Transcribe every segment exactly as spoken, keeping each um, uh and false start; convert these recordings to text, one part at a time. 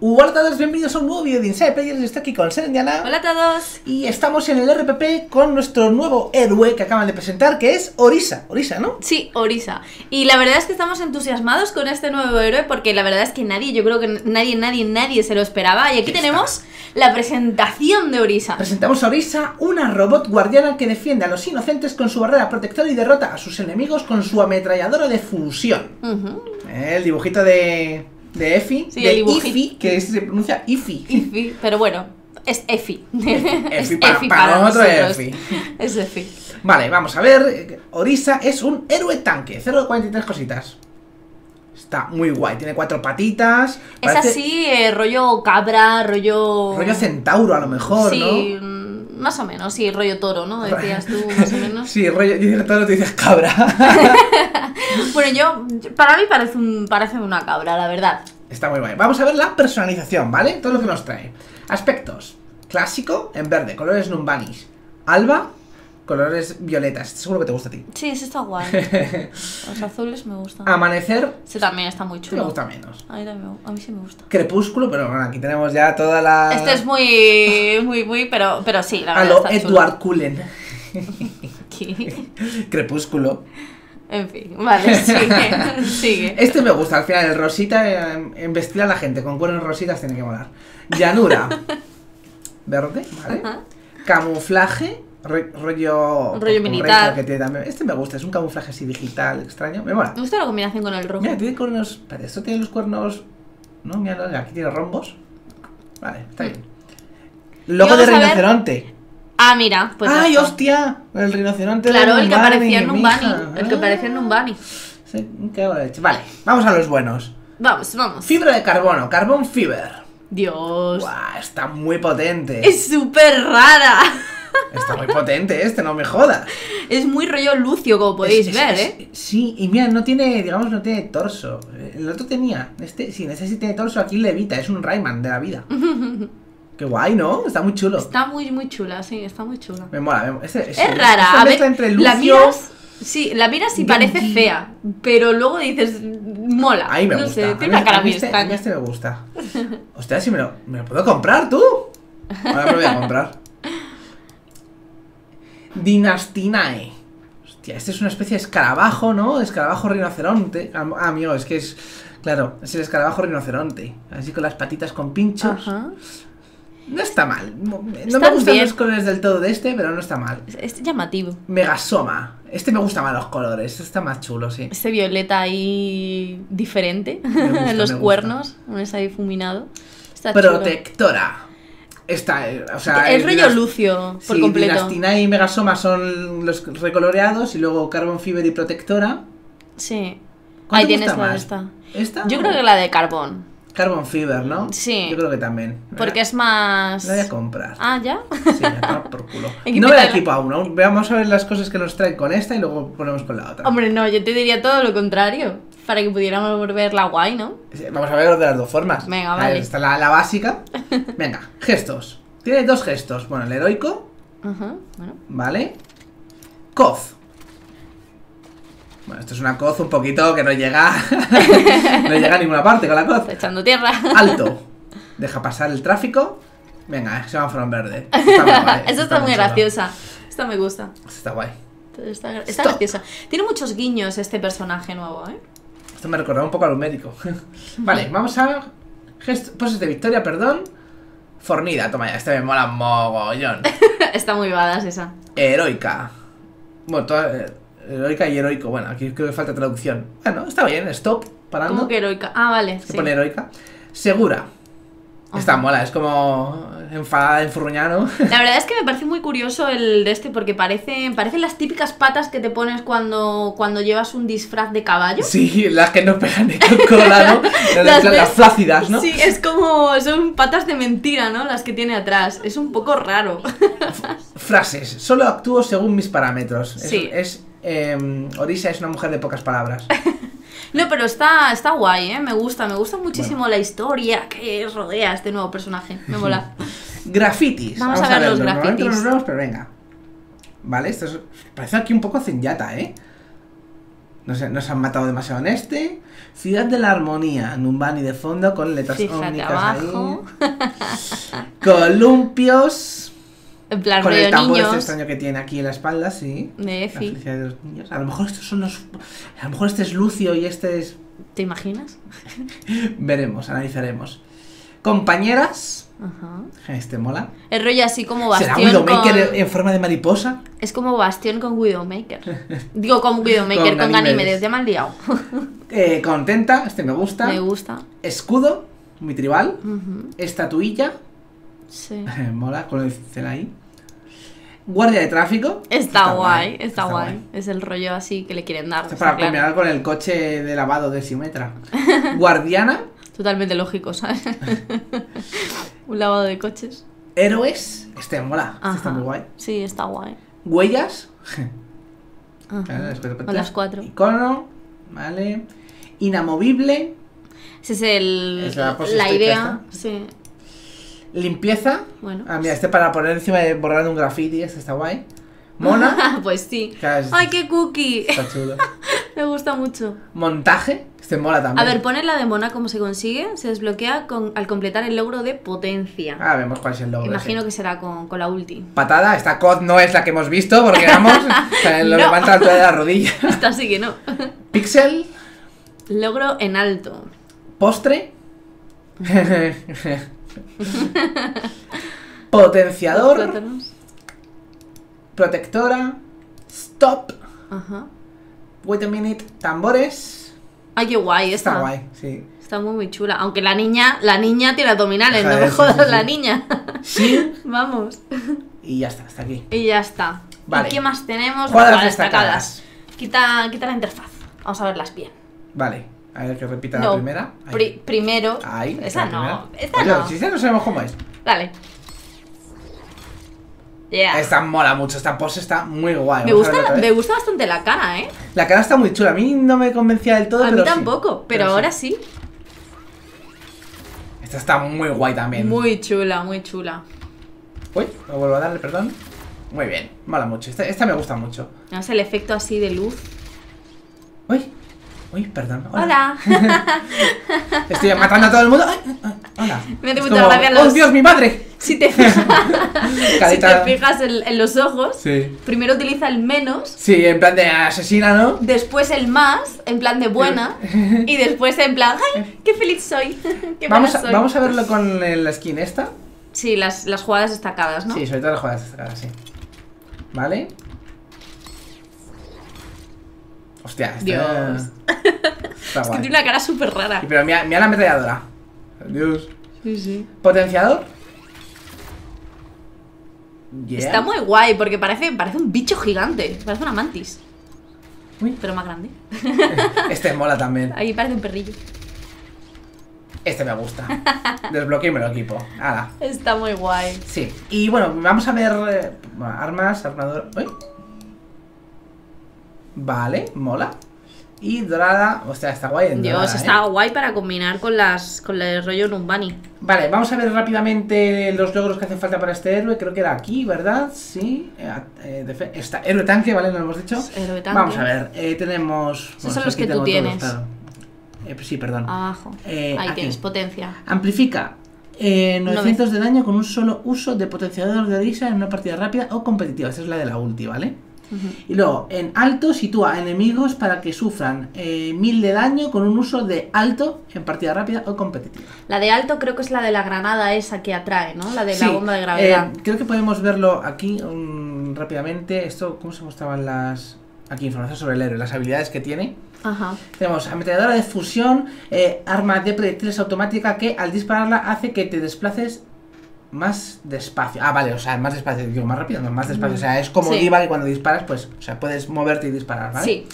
Hola a todos, bienvenidos a un nuevo vídeo de Insane Players. Estoy aquí con Zenyatta. Hola a todos. Y estamos en el R P P con nuestro nuevo héroe que acaban de presentar, que es Orisa. Orisa, ¿no? Sí, Orisa. Y la verdad es que estamos entusiasmados con este nuevo héroe, porque la verdad es que nadie, yo creo que nadie, nadie, nadie se lo esperaba. Y aquí tenemos la presentación de Orisa. Presentamos a Orisa, una robot guardiana que defiende a los inocentes con su barrera protectora y derrota a sus enemigos con su ametralladora de fusión. Uh-huh. El dibujito de... de Efi, sí, de Efi, que se pronuncia Efi. Efi, pero bueno, es Efi. Efi para, para, para nosotros es Efi. Es Efi. Vale, vamos a ver. Orisa es un héroe tanque, cero de cuarenta y tres cositas. Está muy guay, tiene cuatro patitas. Es así, eh, rollo cabra, rollo... rollo centauro a lo mejor, sí, ¿no? Más o menos, sí, rollo toro, ¿no? Decías tú, más o menos. Sí, rollo, yo digo toro, tú dices cabra. Bueno, yo, para mí parece, un, parece una cabra, la verdad. Está muy bien. Vamos a ver la personalización, ¿vale? Todo lo que nos trae. Aspectos. Clásico, en verde, colores Numbani. Alba, colores violetas. Seguro que te gusta a ti. Sí, eso está guay. Los azules me gustan. Amanecer. Eso también está muy chulo. Me gusta menos. A mí, también, a mí sí me gusta. Crepúsculo, pero bueno, aquí tenemos ya toda la... Este es muy, muy, muy, pero, pero sí, la verdad. A lo Edward Cullen. ¿Qué? Crepúsculo. En fin, vale, sigue, sigue. Este me gusta, al final, el rosita, en vestir a la gente con cuernos rositas tiene que molar. Llanura, verde, vale. Ajá. Camuflaje, re, rollo... rollo militar. Que tiene también. Este me gusta, es un camuflaje así digital, extraño, me mola. Me gusta la combinación con el rojo. Mira, tiene cuernos, espera, esto tiene los cuernos... No, mira, aquí tiene rombos. Vale, está bien. Logo de rinoceronte. Ah, mira, pues... ¡Ay, está. Hostia! El rinoceronte, claro, de Numbani, el que aparecía en Numbani. El que aparecía en Numbani. Sí, qué buena leche. Vale, vamos a los buenos. Vamos, vamos. Fibra de carbono, carbón fiber. Dios. Guau, está muy potente. Es súper rara. Está muy potente este, no me jodas. Es muy rollo Lucio, como podéis es, ver, es, ¿eh? Sí, y mira, no tiene, digamos, no tiene torso. El otro tenía, este, sí, ese sí tiene torso, aquí levita, es un Rayman de la vida. Qué guay, ¿no? Está muy chulo. Está muy, muy chula, sí, está muy chula. Me mola, me mola. Este, este, es rara. A ver, entre Lucio, la miras, sí, la miras y parece G. fea, pero luego dices, mola. Ahí me no gusta. Sé, tiene una cara muy extraña. Este me gusta. Hostia, si me lo, me lo puedo comprar, tú. Ahora me lo voy a comprar. Dinastinae. Hostia, este es una especie de escarabajo, ¿no? Escarabajo rinoceronte. Ah, amigo, es que es, claro, es el escarabajo rinoceronte. Así con las patitas con pinchos. Ajá. No está mal. No Están me gustan bien. los colores del todo de este, pero no está mal. Es llamativo. Megasoma. Este me gustan más los colores. Este está más chulo, sí. Este violeta ahí diferente. Gusta, los cuernos. Un esa difuminado. Está Protectora. Chulo. Esta, o sea, el, el rollo Lucio, por sí, completo. Dinastinae y Megasoma son los recoloreados. Y luego Carbon Fiber y Protectora. Sí. Ahí tienes la de esta. ¿Esta? Yo creo que la de carbón. Carbon Fiber, ¿no? Sí. Yo creo que también. Porque es más... La voy a comprar. Ah, ¿ya? Sí, ya está por culo. No me la equipo aún, aún. Vamos a ver las cosas que nos traen con esta y luego ponemos con la otra. Hombre, no, yo te diría todo lo contrario. Para que pudiéramos volverla guay, ¿no? Vamos a ver de las dos formas. Venga, vale. Ahí está la, la básica. Venga, gestos. Tiene dos gestos. Bueno, el heroico. Ajá, bueno. Vale. Cof. Bueno, esto es una coz un poquito que no llega no llega a ninguna parte con la coz. Echando tierra. Alto. Deja pasar el tráfico. Venga, semáforo en verde. Está muy guay. Eso está, está muy graciosa. Esta me gusta. Está guay. Está, está graciosa. Tiene muchos guiños este personaje nuevo, ¿eh? Esto me recordaba un poco al médico. Vale, vamos a... Gesto... Poses de victoria, perdón. Fornida. Toma ya, este me mola mogollón. Está muy badass esa. Heroica. Bueno, toda... Heroica y heroico, bueno, aquí creo que falta traducción. Bueno, está bien, stop, parando. ¿Cómo que heroica? Ah, vale. Se sí. pone heroica. Segura. Ajá. Está mola, es como enfadada, enfurruñada, ¿no? La verdad es que me parece muy curioso el de este, porque parece, parecen las típicas patas que te pones cuando, cuando llevas un disfraz de caballo. Sí, las que no pegan de cola, ¿no? las, las, las flácidas, ¿no? Sí, es como, son patas de mentira, ¿no? Las que tiene atrás, es un poco raro. Frases, solo actúo según mis parámetros. Sí. Es... es Eh, Orisa es una mujer de pocas palabras. No, pero está, está guay, ¿eh? Me gusta, me gusta muchísimo bueno. la historia que rodea a este nuevo personaje. Me mola. Grafitis. Vamos, Vamos a ver, a ver los grafitis. Los vemos, pero venga. Vale, esto es, parece aquí un poco Zenyatta, ¿eh? Nos, nos han matado demasiado en este. Ciudad de la Armonía, Numbani de fondo con letras ómnicas abajo. Ahí. Columpios. En plan, con el tambor niños. Este extraño que tiene aquí en la espalda, sí. De Efi. La felicidad de los niños. A lo mejor estos son los... A lo mejor este es Lucio y este es... ¿Te imaginas? Veremos, analizaremos. Compañeras. Ajá. Este mola. El rollo así como Bastión. ¿Será Widowmaker con... en forma de mariposa? Es como Bastión con Widowmaker. Digo, con Widowmaker, con Ganymedes. Ya me han liado. eh, contenta, este me gusta. Me gusta. Escudo, mi tribal. Uh-huh. Estatuilla. Sí. Mola, con el cincel ahí. Guardia de tráfico. Está, está guay, está, está guay. guay. Es el rollo así que le quieren dar. Esto es para premiar con el coche de lavado de Symmetra. Guardiana. Totalmente lógico, ¿sabes? Un lavado de coches. Héroes. Este mola. Este está muy guay. Sí, está guay. Huellas. Con las cuatro. Icono. Vale. Inamovible. Ese es el. Es la, la idea. Sí. Limpieza. Bueno. Ah, mira, este para poner encima de borrar un graffiti, este está guay. Mona. Pues sí. Es... ¡Ay, qué cookie! Está chulo. Me gusta mucho. Montaje. Este mola también. A ver, poner la de Mona como se consigue. Se desbloquea con, al completar el logro de potencia. Ah, vemos cuál es el logro. Imagino ese. que será con, con la ulti. Patada. Esta C O D no es la que hemos visto porque vamos. O sea, lo no. levanta al pie de la rodilla. Esta sí que no. Pixel. Logro en alto. Postre. Potenciador. Protectora. Stop. Ajá. Wait a minute. Tambores. Ay, qué guay esta. Está guay, sí. Está muy muy chula. Aunque la niña, la niña tiene abdominales. Joder, no me jodas, sí, sí. la niña. Sí. Vamos. Y ya está, hasta aquí. Y ya está. Vale. ¿Y qué más tenemos? Cuadras destacadas. Quita, quita la interfaz. Vamos a verlas bien. Vale. A ver, que repita no, la primera. Pri primero. Ahí. Esa no. Esa no. Si ya no sabemos cómo es. Dale. Yeah. Esta mola mucho, esta pose está muy guay. Me gusta, la, me gusta bastante la cara, ¿eh? La cara está muy chula. A mí no me convencía del todo. A pero mí tampoco, sí. pero, pero ahora sí. sí. Esta está muy guay también. Muy chula, muy chula. Uy, lo vuelvo a darle, perdón. Muy bien, mola mucho. Esta, esta me gusta mucho. No es el efecto así de luz. Uy. Uy, perdón. Hola. hola. Estoy matando a todo el mundo. Ay, ay, hola. Me hace mucha gracia los... ¡Oh, Dios, mi madre! Si te fijas, si te fijas en, en los ojos, sí. primero utiliza el menos. Sí, en plan de asesina, ¿no? Después el más, en plan de buena. Y después en plan, ¡ay, qué feliz soy! Qué vamos, a, soy. vamos a verlo con la skin esta. Sí, las, las jugadas destacadas, ¿no? Sí, sobre todo las jugadas destacadas, sí. Vale. Hostia, este Dios. Está es guay. Que tiene una cara súper rara. Sí, pero mira, mira la ametralladora. Dios. Sí, sí. Potenciador. Yeah. Está muy guay porque parece, parece un bicho gigante. Parece una mantis. Uy. Pero más grande. Este mola también. Ahí parece un perrillo. Este me gusta. Desbloquémelo, equipo. Ala. Está muy guay. Sí. Y bueno, vamos a ver. Bueno, armas, armador. Uy. Vale, mola. Y dorada, o sea, está guay en Dios, dorada, está ¿eh? guay para combinar con las con el rollo Numbani. Vale, vamos a ver rápidamente los logros que hacen falta para este héroe. Creo que era aquí, ¿verdad? Sí. Eh, eh, está, héroe tanque, ¿vale? Lo hemos dicho. Héroe tanque. Vamos a ver, eh, tenemos... Esos bueno, son los que tú tienes. Todos, claro. eh, pues sí, perdón. Abajo. Eh, Ahí aquí. tienes, potencia. Amplifica eh, novecientos de daño con un solo uso de potenciador de Orisa en una partida rápida o competitiva. Esa es la de la ulti, ¿vale? Y luego, en alto, sitúa a enemigos para que sufran eh, mil de daño con un uso de alto en partida rápida o competitiva. La de alto creo que es la de la granada esa que atrae, ¿no? La de sí, la bomba de gravedad. Eh, creo que podemos verlo aquí um, rápidamente. Esto, ¿cómo se mostraban las...? Aquí, información sobre el héroe, las habilidades que tiene. Ajá. Tenemos ametralladora de fusión, eh, arma de proyectiles automática que al dispararla hace que te desplaces... Más despacio. Ah, vale, o sea, más despacio. Digo, más rápido, no, más despacio. O sea, es como sí. D.Va que cuando disparas, pues, o sea, puedes moverte y disparar, ¿vale? Sí.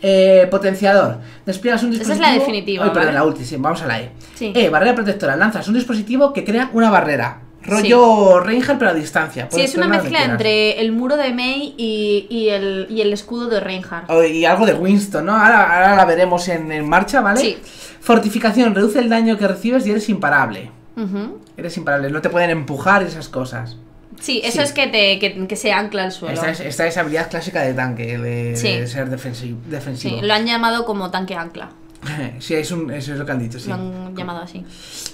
Eh, potenciador. Despliegas un dispositivo. Esa es la definitiva. Ay, perdón, ¿vale? La ulti, sí, vamos a la E. Sí. E, barrera protectora. Lanzas un dispositivo que crea una barrera. Rollo sí. Reinhardt, pero a distancia. Sí, es una mezcla entre el muro de Mei y, y, el, y el escudo de Reinhardt. Oh, y algo de Winston, ¿no? Ahora, ahora la veremos en, en marcha, ¿vale? Sí. Fortificación. Reduce el daño que recibes y eres imparable. Uh-huh. Eres imparable, no te pueden empujar esas cosas. Sí, eso sí. es que, te, que, que se ancla al suelo. Esta es, esta es habilidad clásica de tanque, de, sí. de ser defensivo. defensivo. Sí, lo han llamado como tanque ancla. Sí, es un, eso es lo que han dicho, sí. Lo han llamado así.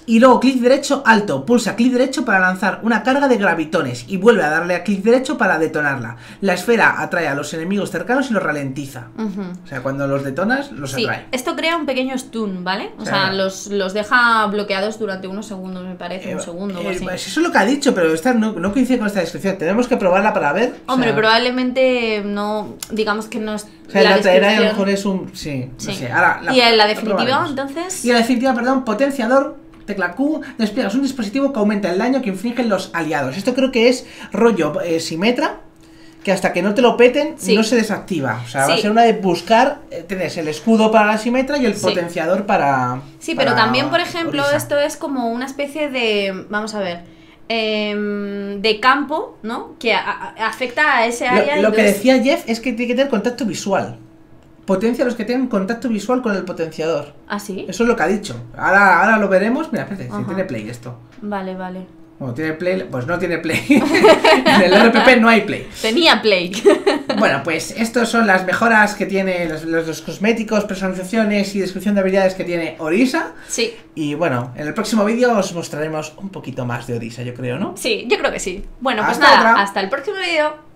Y luego clic derecho alto, pulsa clic derecho para lanzar una carga de gravitones y vuelve a darle a clic derecho para detonarla. La esfera atrae a los enemigos cercanos y los ralentiza. Uh-huh. O sea, cuando los detonas, los sí, atrae. Esto crea un pequeño stun, ¿vale? O, o sea, sea, los, los deja bloqueados durante unos segundos, me parece, eh, un segundo eh, o así. Eso es lo que ha dicho, pero esta no, no coincide con esta descripción. Tenemos que probarla para ver. Hombre, o sea, probablemente no, digamos que no es... O sea, la, la descripción... traerá a lo mejor es un... Sí, sí. No sé. Ahora, la, y en la definitiva, entonces... Y en la definitiva, perdón, potenciador... Tecla Q, despliegas un dispositivo que aumenta el daño que infligen los aliados. Esto creo que es rollo eh, Symmetra, que hasta que no te lo peten, sí. no se desactiva. O sea, sí. va a ser una de buscar, eh, tienes el escudo para la Symmetra y el sí. potenciador para... Sí, para pero también, por ejemplo, Orisa. Esto es como una especie de... Vamos a ver... de campo, ¿no? Que a afecta a ese área. Lo, lo que decía Jeff es que tiene que tener contacto visual. Potencia a los que tengan contacto visual con el potenciador. ¿Ah, sí? Eso es lo que ha dicho. Ahora, ahora lo veremos. Mira, espérate, si tiene play esto. Vale, vale. Bueno, tiene play, pues no tiene play. En el R P P no hay play. Tenía play. Bueno, pues estas son las mejoras que tiene los, los cosméticos, personalizaciones y descripción de habilidades que tiene Orisa. Sí. Y bueno, en el próximo vídeo os mostraremos un poquito más de Orisa, yo creo, ¿no? Sí, yo creo que sí. Bueno, hasta pues nada, otra. Hasta el próximo vídeo.